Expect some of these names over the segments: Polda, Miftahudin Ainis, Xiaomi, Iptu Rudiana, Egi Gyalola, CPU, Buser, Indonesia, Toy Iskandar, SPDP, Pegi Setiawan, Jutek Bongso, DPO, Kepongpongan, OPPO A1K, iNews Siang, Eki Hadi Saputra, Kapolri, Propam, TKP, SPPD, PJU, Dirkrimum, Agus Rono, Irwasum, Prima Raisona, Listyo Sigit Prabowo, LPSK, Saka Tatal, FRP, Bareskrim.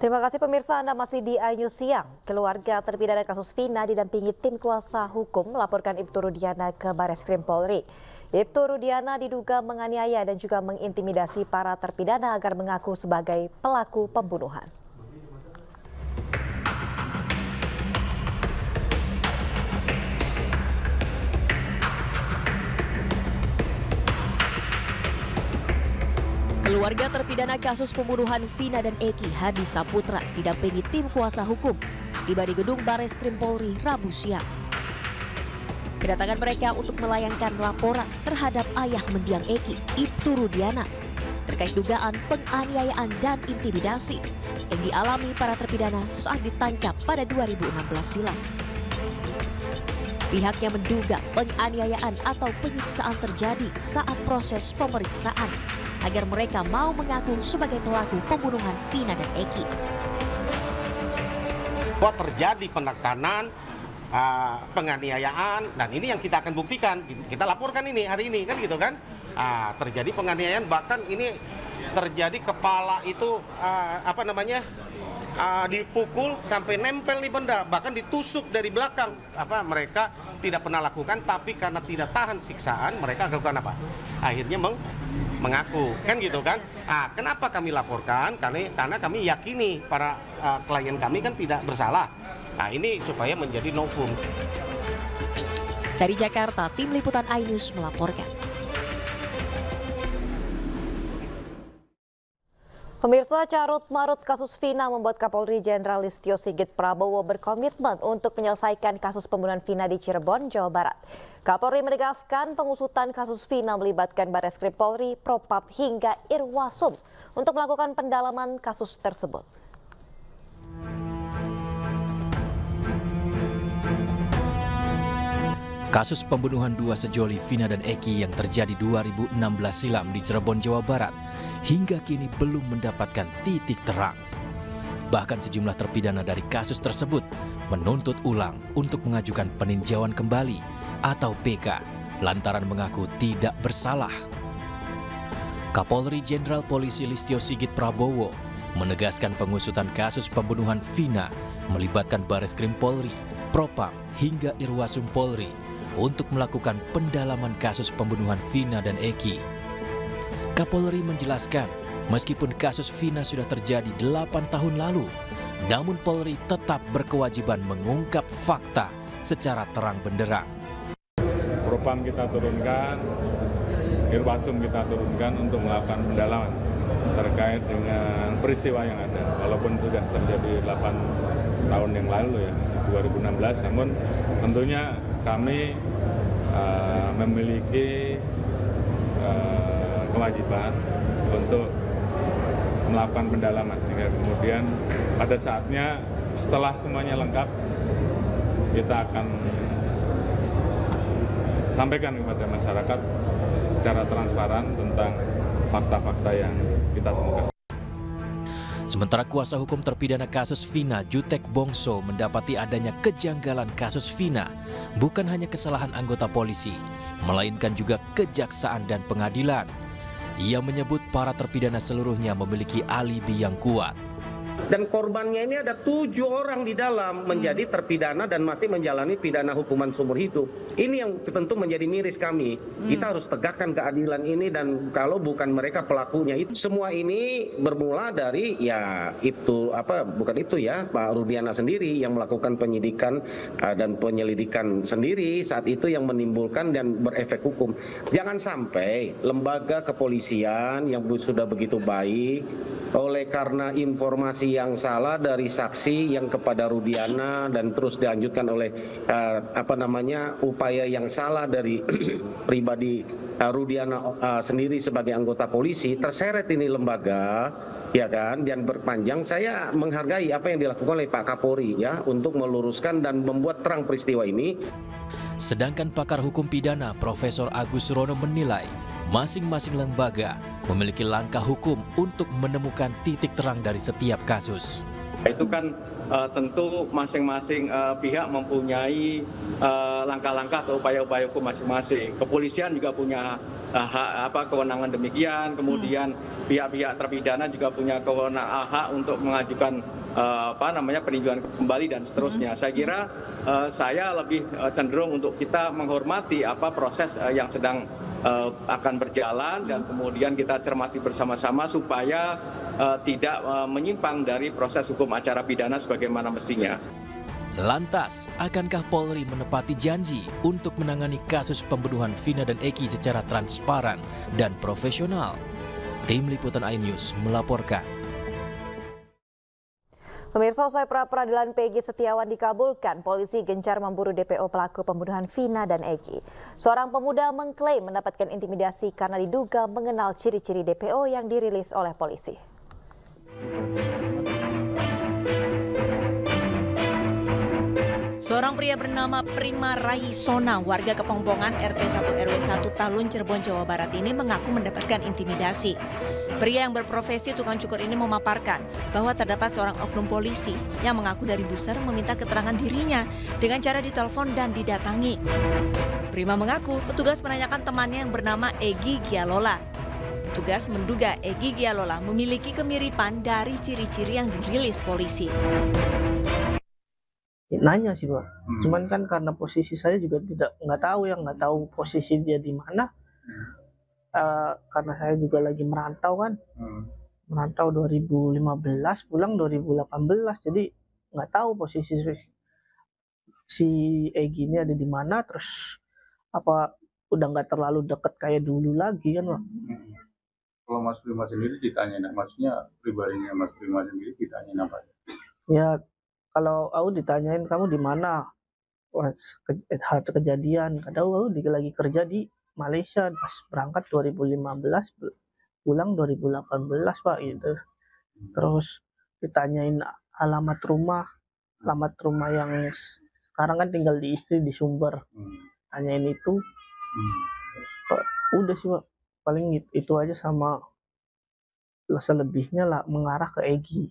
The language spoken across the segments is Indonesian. Terima kasih pemirsa, Anda masih di iNews Siang. Keluarga terpidana kasus Vina didampingi tim kuasa hukum melaporkan Iptu Rudiana ke Bareskrim Polri. Iptu Rudiana diduga menganiaya dan juga mengintimidasi para terpidana agar mengaku sebagai pelaku pembunuhan. Keluarga terpidana kasus pembunuhan Vina dan Eki Hadi Saputra didampingi tim kuasa hukum tiba di gedung Bareskrim Polri Rabu siang. Kedatangan mereka untuk melayangkan laporan terhadap ayah mendiang Eki, Iptu Rudiana, terkait dugaan penganiayaan dan intimidasi yang dialami para terpidana saat ditangkap pada 2016 silam. Pihaknya menduga penganiayaan atau penyiksaan terjadi saat proses pemeriksaan agar mereka mau mengaku sebagai pelaku pembunuhan Vina dan Eki. Bahwa terjadi penekanan, penganiayaan, dan ini yang kita akan buktikan. Kita laporkan ini hari ini, kan gitu kan. Terjadi penganiayaan, bahkan ini terjadi kepala itu, dipukul sampai nempel di benda, bahkan ditusuk dari belakang. Mereka tidak pernah lakukan, tapi karena tidak tahan siksaan, mereka lakukan apa? Akhirnya mengaku, kan gitu kan. Kenapa kami laporkan? Karena kami yakini para klien kami kan tidak bersalah. Ini supaya menjadi novum. Dari Jakarta, tim liputan iNews melaporkan. Pemirsa, carut-marut kasus Vina membuat Kapolri Jenderal Listyo Sigit Prabowo berkomitmen untuk menyelesaikan kasus pembunuhan Vina di Cirebon, Jawa Barat. Kapolri menegaskan pengusutan kasus Vina melibatkan Bareskrim Polri, Propap hingga Irwasum untuk melakukan pendalaman kasus tersebut. Kasus pembunuhan dua sejoli Vina dan Eki yang terjadi 2016 silam di Cirebon, Jawa Barat hingga kini belum mendapatkan titik terang. Bahkan sejumlah terpidana dari kasus tersebut menuntut ulang untuk mengajukan peninjauan kembali atau PK lantaran mengaku tidak bersalah. Kapolri Jenderal Polisi Listyo Sigit Prabowo menegaskan pengusutan kasus pembunuhan Vina melibatkan Bareskrim Polri, Propam hingga Irwasum Polri untuk melakukan pendalaman kasus pembunuhan Vina dan Eki. Kapolri menjelaskan, meskipun kasus Vina sudah terjadi 8 tahun lalu, namun Polri tetap berkewajiban mengungkap fakta secara terang benderang. Propam kita turunkan, Irwasum kita turunkan untuk melakukan pendalaman terkait dengan peristiwa yang ada, walaupun sudah terjadi 8 tahun yang lalu ya, 2016, namun tentunya kami memiliki kewajiban untuk melakukan pendalaman, sehingga kemudian pada saatnya setelah semuanya lengkap kita akan sampaikan kepada masyarakat secara transparan tentang fakta-fakta yang kita temukan. Sementara kuasa hukum terpidana kasus Vina, Jutek Bongso, mendapati adanya kejanggalan kasus Vina bukan hanya kesalahan anggota polisi, melainkan juga kejaksaan dan pengadilan. Ia menyebut para terpidana seluruhnya memiliki alibi yang kuat. Dan korbannya ini ada 7 orang di dalam menjadi terpidana dan masih menjalani pidana hukuman seumur hidup. Ini yang tentu menjadi miris kami. Kita harus tegakkan keadilan ini, dan kalau bukan mereka pelakunya itu. Semua ini bermula dari Pak Rudiana sendiri yang melakukan penyidikan dan penyelidikan sendiri saat itu yang menimbulkan dan berefek hukum. Jangan sampai lembaga kepolisian yang sudah begitu baik oleh karena informasi yang salah dari saksi yang kepada Rudiana dan terus dilanjutkan oleh upaya yang salah dari pribadi Rudiana sendiri sebagai anggota polisi, terseret ini lembaga, ya kan, dan berpanjang. Saya menghargai apa yang dilakukan oleh Pak Kapolri ya untuk meluruskan dan membuat terang peristiwa ini. Sedangkan pakar hukum pidana Profesor Agus Rono menilai masing-masing lembaga memiliki langkah hukum untuk menemukan titik terang dari setiap kasus. Itu kan tentu masing-masing pihak mempunyai langkah-langkah atau upaya-upaya hukum masing-masing. Kepolisian juga punya hak kewenangan demikian, kemudian pihak-pihak terpidana juga punya kewenangan hak untuk mengajukan peninjauan kembali dan seterusnya. Saya kira saya lebih cenderung untuk kita menghormati proses yang sedang akan berjalan dan kemudian kita cermati bersama-sama supaya tidak menyimpang dari proses hukum acara pidana sebagaimana mestinya. Lantas, akankah Polri menepati janji untuk menangani kasus pembunuhan Vina dan Eki secara transparan dan profesional? Tim Liputan iNews melaporkan. Pemirsa, usai pra-peradilan Pegi Setiawan dikabulkan, polisi gencar memburu DPO pelaku pembunuhan Vina dan Eki. Seorang pemuda mengklaim mendapatkan intimidasi karena diduga mengenal ciri-ciri DPO yang dirilis oleh polisi. Seorang pria bernama Prima Raisona, warga Kepongpongan RT 1 RW 1 Talun Cirebon Jawa Barat ini mengaku mendapatkan intimidasi. Pria yang berprofesi tukang cukur ini memaparkan bahwa terdapat seorang oknum polisi yang mengaku dari Buser meminta keterangan dirinya dengan cara ditelepon dan didatangi. Prima mengaku petugas menanyakan temannya yang bernama Egi Gyalola. Petugas menduga Egi Gyalola memiliki kemiripan dari ciri-ciri yang dirilis polisi. Nanya sih Pak, cuman kan karena posisi saya juga nggak tahu posisi dia di mana, karena saya juga lagi merantau kan, merantau 2015 pulang 2018, jadi nggak tahu posisi si Egi ini ada di mana, terus udah nggak terlalu deket kayak dulu lagi kan Pak. Kalau Mas Prima sendiri ditanya, maksudnya pribadinya Mas Prima sendiri ditanya apa? Ya. Kalau aku ditanyain kamu di mana pas kejadian, kadang aku lagi kerja di Malaysia, pas berangkat 2015 pulang 2018 Pak itu. Terus ditanyain alamat rumah yang sekarang kan tinggal di istri di Sumber, tanyain itu. Pak, udah sih Pak, paling itu aja sama selebihnya lah mengarah ke Egi.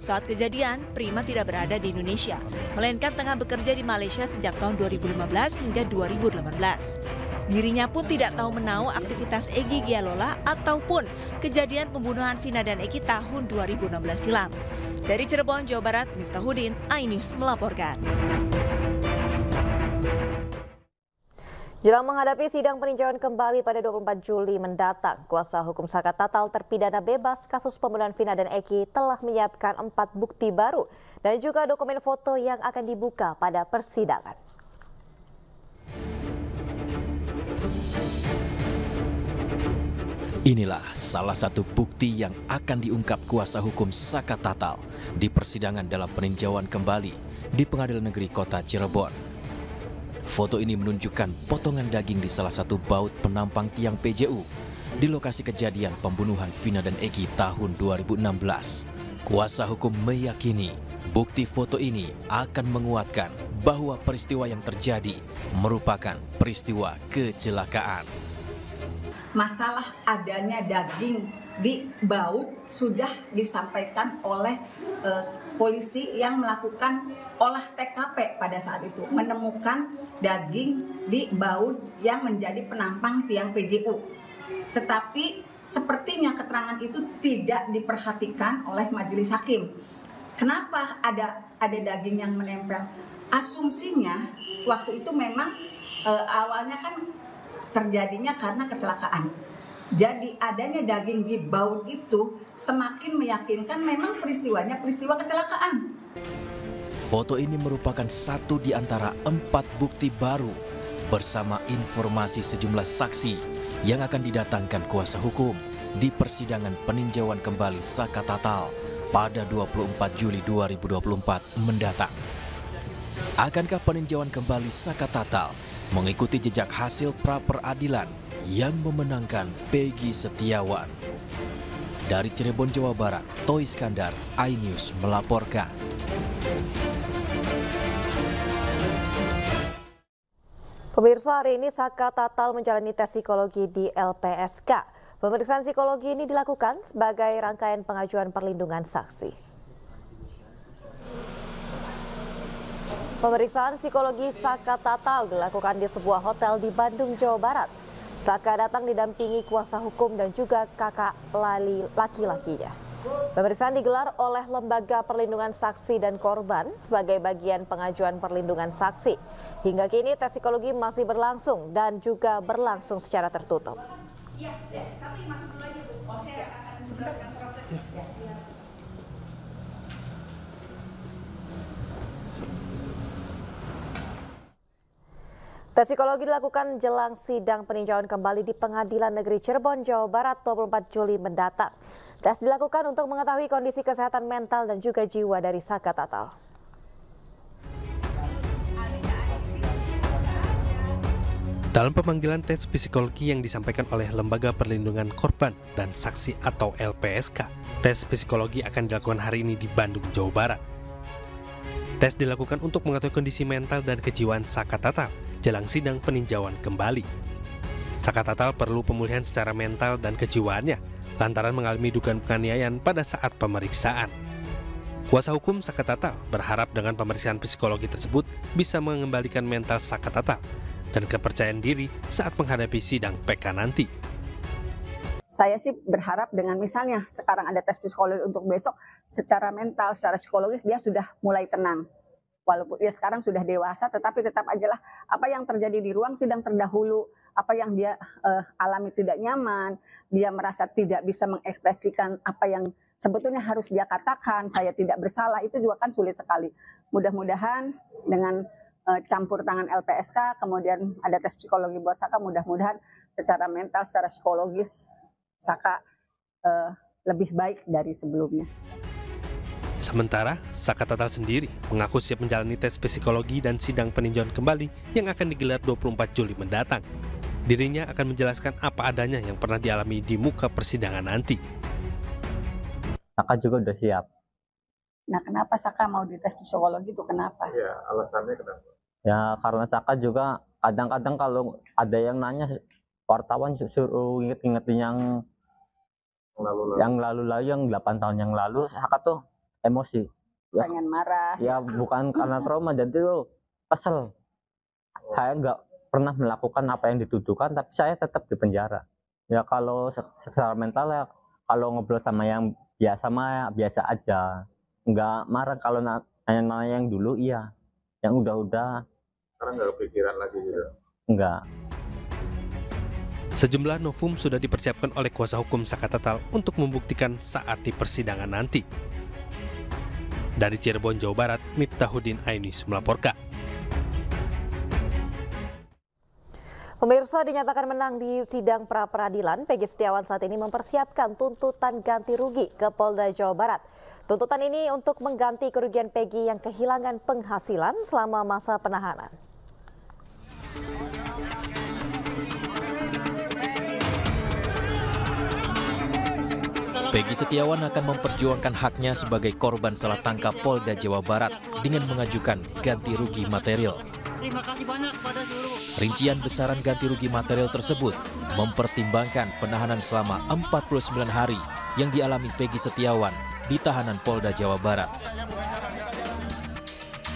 Saat kejadian, Prima tidak berada di Indonesia, melainkan tengah bekerja di Malaysia sejak tahun 2015 hingga 2018. Dirinya pun tidak tahu menahu aktivitas Egi Gyalola ataupun kejadian pembunuhan Vina dan Eki tahun 2016 silam. Dari Cirebon, Jawa Barat, Miftahudin Ainis melaporkan. Jelang menghadapi sidang peninjauan kembali pada 24 Juli mendatang, kuasa hukum Saka Tatal terpidana bebas kasus pembunuhan Vina dan Eki telah menyiapkan 4 bukti baru dan juga dokumen foto yang akan dibuka pada persidangan. Inilah salah satu bukti yang akan diungkap kuasa hukum Saka Tatal di persidangan dalam peninjauan kembali di Pengadilan Negeri Kota Cirebon. Foto ini menunjukkan potongan daging di salah satu baut penampang tiang PJU di lokasi kejadian pembunuhan Vina dan Eki tahun 2016. Kuasa hukum meyakini bukti foto ini akan menguatkan bahwa peristiwa yang terjadi merupakan peristiwa kecelakaan. Masalah adanya daging di baut sudah disampaikan oleh polisi yang melakukan olah TKP pada saat itu, menemukan daging di baut yang menjadi penampang tiang PJU. Tetapi sepertinya keterangan itu tidak diperhatikan oleh majelis hakim. Kenapa ada daging yang menempel? Asumsinya waktu itu memang awalnya kan terjadinya karena kecelakaan. Jadi adanya daging di baut itu semakin meyakinkan memang peristiwanya peristiwa kecelakaan. Foto ini merupakan satu di antara 4 bukti baru bersama informasi sejumlah saksi yang akan didatangkan kuasa hukum di persidangan peninjauan kembali Saka Tatal pada 24 Juli 2024 mendatang. Akankah peninjauan kembali Saka Tatal mengikuti jejak hasil pra-peradilan yang memenangkan Pegi Setiawan? Dari Cirebon, Jawa Barat, Toy Iskandar, iNews melaporkan. Pemirsa, hari ini Saka Tatal menjalani tes psikologi di LPSK. Pemeriksaan psikologi ini dilakukan sebagai rangkaian pengajuan perlindungan saksi. Pemeriksaan psikologi Saka Tatal dilakukan di sebuah hotel di Bandung, Jawa Barat. Saka datang didampingi kuasa hukum dan juga kakak laki-lakinya. Pemeriksaan digelar oleh Lembaga Perlindungan Saksi dan Korban sebagai bagian pengajuan perlindungan saksi. Hingga kini tes psikologi masih berlangsung dan juga berlangsung secara tertutup. Iya, tapi masih perlu lagi, Bu. Saya akan menjelaskan prosesnya. Tes psikologi dilakukan jelang sidang peninjauan kembali di Pengadilan Negeri Cirebon, Jawa Barat 24 Juli mendatang. Tes dilakukan untuk mengetahui kondisi kesehatan mental dan juga jiwa dari Saka Tatal. Dalam pemanggilan tes psikologi yang disampaikan oleh Lembaga Perlindungan Korban dan Saksi atau LPSK, tes psikologi akan dilakukan hari ini di Bandung, Jawa Barat. Tes dilakukan untuk mengetahui kondisi mental dan kejiwaan Saka Tatal jelang sidang peninjauan kembali. Saka Tatal perlu pemulihan secara mental dan kejiwaannya lantaran mengalami dugaan penganiayaan pada saat pemeriksaan. Kuasa hukum Saka Tatal berharap dengan pemeriksaan psikologi tersebut bisa mengembalikan mental Saka Tatal dan kepercayaan diri saat menghadapi sidang PK nanti. Saya sih berharap dengan misalnya sekarang ada tes psikologi untuk besok, secara mental, secara psikologis dia sudah mulai tenang. Walaupun dia sekarang sudah dewasa, tetapi tetap ajalah apa yang terjadi di ruang sidang terdahulu, apa yang dia alami tidak nyaman, dia merasa tidak bisa mengekspresikan apa yang sebetulnya harus dia katakan, saya tidak bersalah, itu juga kan sulit sekali. Mudah-mudahan dengan campur tangan LPSK, kemudian ada tes psikologi buat Saka, mudah-mudahan secara mental, secara psikologis Saka lebih baik dari sebelumnya. Sementara, Saka Tatal sendiri mengaku siap menjalani tes psikologi dan sidang peninjauan kembali yang akan digelar 24 Juli mendatang. Dirinya akan menjelaskan apa adanya yang pernah dialami di muka persidangan nanti. Saka juga udah siap. Nah, kenapa Saka mau dites psikologi itu kenapa? Ya, alasannya kenapa? Ya, karena Saka juga kadang-kadang kalau ada yang nanya, wartawan suruh inget-ingetin yang lalu-lalu, yang 8 tahun yang lalu, Saka tuh emosi, ya, pengen marah. Ya bukan karena trauma, jadi tuh kesel. Saya nggak pernah melakukan apa yang dituduhkan, tapi saya tetap di penjara. Ya kalau secara mental ya, kalau ngobrol sama yang biasa mah biasa aja, nggak marah. Kalau nanya yang dulu iya, yang udah-udah. Karena nggak kepikiran lagi gitu. Nggak. Sejumlah novum sudah dipersiapkan oleh kuasa hukum Saka Tatal untuk membuktikan saat di persidangan nanti. Dari Cirebon, Jawa Barat, Miftahudin Ainis melaporkan. Pemirsa, dinyatakan menang di sidang pra-peradilan, Pegi Setiawan saat ini mempersiapkan tuntutan ganti rugi ke Polda Jawa Barat. Tuntutan ini untuk mengganti kerugian Pegi yang kehilangan penghasilan selama masa penahanan. Pegi Setiawan akan memperjuangkan haknya sebagai korban salah tangkap Polda Jawa Barat dengan mengajukan ganti rugi material. Terima kasih banyak pada seluruh. Rincian besaran ganti rugi material tersebut mempertimbangkan penahanan selama 49 hari yang dialami Pegi Setiawan di tahanan Polda Jawa Barat.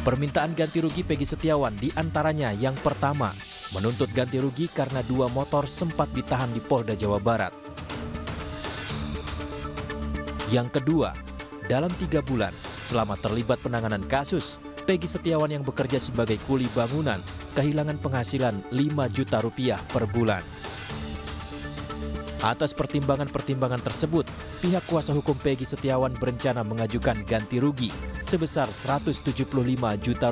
Permintaan ganti rugi Pegi Setiawan diantaranya yang pertama, menuntut ganti rugi karena dua motor sempat ditahan di Polda Jawa Barat. Yang kedua, dalam 3 bulan selama terlibat penanganan kasus, Pegi Setiawan yang bekerja sebagai kuli bangunan kehilangan penghasilan Rp5 juta per bulan. Atas pertimbangan-pertimbangan tersebut, pihak kuasa hukum Pegi Setiawan berencana mengajukan ganti rugi sebesar Rp175 juta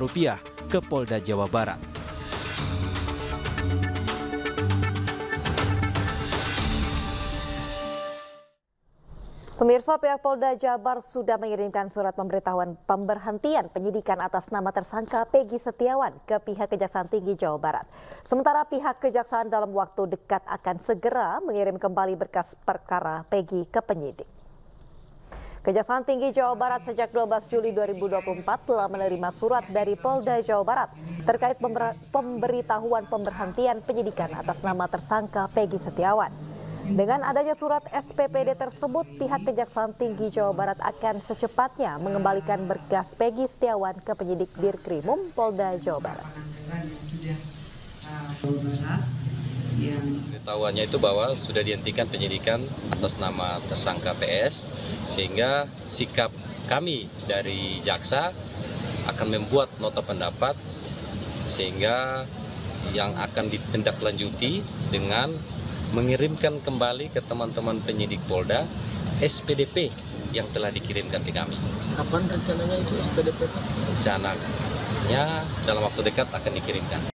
ke Polda Jawa Barat. Pemirsa, pihak Polda Jabar sudah mengirimkan surat pemberitahuan pemberhentian penyidikan atas nama tersangka Pegi Setiawan ke pihak Kejaksaan Tinggi Jawa Barat. Sementara pihak Kejaksaan dalam waktu dekat akan segera mengirim kembali berkas perkara Pegi ke penyidik. Kejaksaan Tinggi Jawa Barat sejak 12 Juli 2024 telah menerima surat dari Polda Jawa Barat terkait pemberitahuan pemberhentian penyidikan atas nama tersangka Pegi Setiawan. Dengan adanya surat SPPD tersebut, pihak Kejaksaan Tinggi Jawa Barat akan secepatnya mengembalikan berkas Pegi Setiawan ke penyidik Dirkrimum Polda Jawa Barat. Pengetahuannya itu bahwa sudah dihentikan penyidikan atas nama tersangka PS, sehingga sikap kami dari jaksa akan membuat nota pendapat sehingga yang akan ditindaklanjuti dengan mengirimkan kembali ke teman-teman penyidik Polda SPDP yang telah dikirimkan ke kami. Kapan rencananya itu SPDP? Rencananya dalam waktu dekat akan dikirimkan.